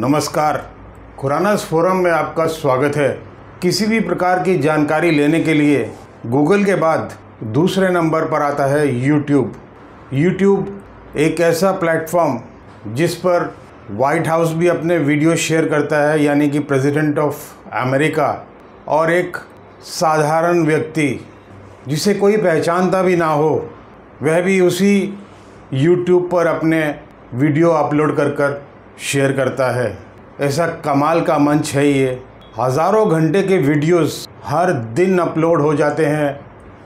नमस्कार, खुरानास फोरम में आपका स्वागत है। किसी भी प्रकार की जानकारी लेने के लिए गूगल के बाद दूसरे नंबर पर आता है यूट्यूब। यूट्यूब एक ऐसा प्लेटफॉर्म जिस पर व्हाइट हाउस भी अपने वीडियो शेयर करता है, यानी कि प्रेसिडेंट ऑफ अमेरिका, और एक साधारण व्यक्ति जिसे कोई पहचानता भी ना हो, वह भी उसी यूट्यूब पर अपने वीडियो अपलोड कर शेयर करता है। ऐसा कमाल का मंच है ये। हज़ारों घंटे के वीडियोस हर दिन अपलोड हो जाते हैं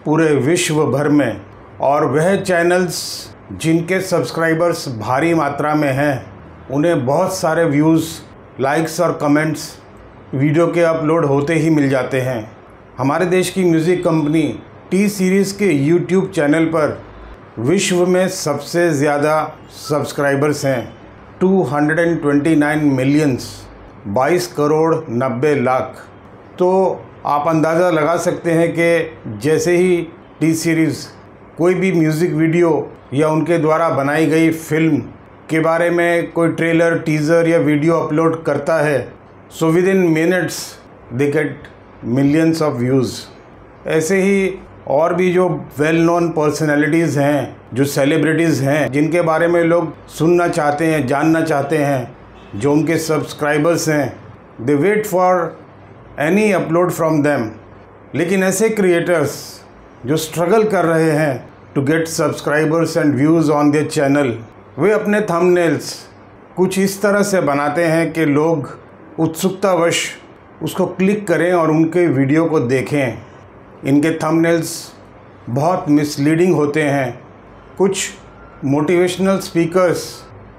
पूरे विश्व भर में, और वह चैनल्स जिनके सब्सक्राइबर्स भारी मात्रा में हैं उन्हें बहुत सारे व्यूज़, लाइक्स और कमेंट्स वीडियो के अपलोड होते ही मिल जाते हैं। हमारे देश की म्यूज़िक कंपनी T-Series के YouTube चैनल पर विश्व में सबसे ज़्यादा सब्सक्राइबर्स हैं 229 मिलियंस, 22 करोड़ 90 लाख। तो आप अंदाज़ा लगा सकते हैं कि जैसे ही T-Series कोई भी म्यूज़िक वीडियो या उनके द्वारा बनाई गई फिल्म के बारे में कोई ट्रेलर, टीज़र या वीडियो अपलोड करता है, so within minutes they get millions of views. ऐसे ही और भी जो वेल नोन पर्सनैलिटीज़ हैं, जो सेलिब्रिटीज़ हैं, जिनके बारे में लोग सुनना चाहते हैं, जानना चाहते हैं, जो उनके सब्सक्राइबर्स हैं, they wait for any upload from them. लेकिन ऐसे क्रिएटर्स जो स्ट्रगल कर रहे हैं to get subscribers and views on their channel, वे अपने थंबनेल्स कुछ इस तरह से बनाते हैं कि लोग उत्सुकतावश उसको क्लिक करें और उनके वीडियो को देखें। इनके थंबनेल्स बहुत मिसलीडिंग होते हैं। कुछ मोटिवेशनल स्पीकर्स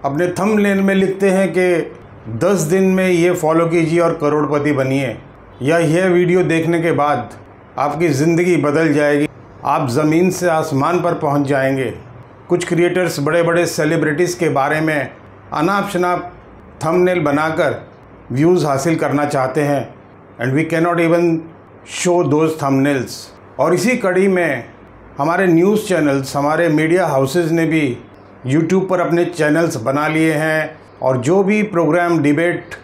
अपने थंबनेल में लिखते हैं कि 10 दिन में ये फॉलो कीजिए और करोड़पति बनिए, या यह वीडियो देखने के बाद आपकी ज़िंदगी बदल जाएगी, आप ज़मीन से आसमान पर पहुंच जाएंगे। कुछ क्रिएटर्स बड़े बड़े सेलिब्रिटीज़ के बारे में अनाप शनाप थंबनेल बनाकर व्यूज़ हासिल करना चाहते हैं, and we can not even show those thumbnails. और इसी कड़ी में हमारे न्यूज़ चैनल्स, हमारे मीडिया हाउसेज़ ने भी यूट्यूब पर अपने चैनल्स बना लिए हैं, और जो भी प्रोग्राम, डिबेट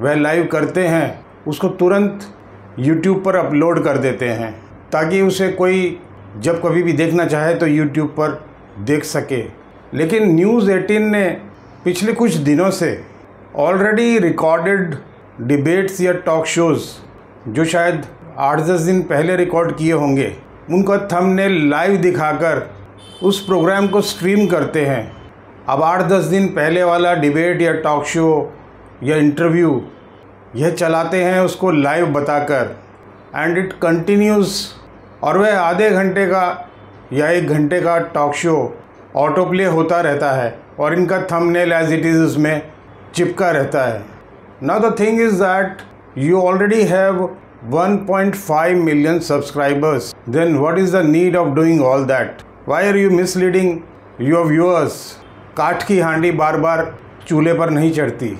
वह लाइव करते हैं उसको तुरंत यूट्यूब पर अपलोड कर देते हैं, ताकि उसे कोई जब कभी भी देखना चाहे तो यूट्यूब पर देख सके। लेकिन न्यूज़ 18 ने पिछले कुछ दिनों से ऑलरेडी रिकॉर्डेड डिबेट्स या टॉक शोज़ जो शायद 8-10 दिन पहले रिकॉर्ड किए होंगे, उनका थंबनेल लाइव दिखाकर उस प्रोग्राम को स्ट्रीम करते हैं। अब 8-10 दिन पहले वाला डिबेट या टॉक शो या इंटरव्यू यह चलाते हैं उसको लाइव बताकर, एंड इट कंटिन्यूज़। और वह आधे घंटे का या 1 घंटे का टॉक शो ऑटो प्ले होता रहता है और इनका थंबनेल एज इट इज़ उसमें चिपका रहता है। Now the thing is that you already have 1.5 million subscribers, then what is the need of doing all that? Why are you misleading your viewers? काठ की हांडी बार बार चूल्हे पर नहीं चढ़ती।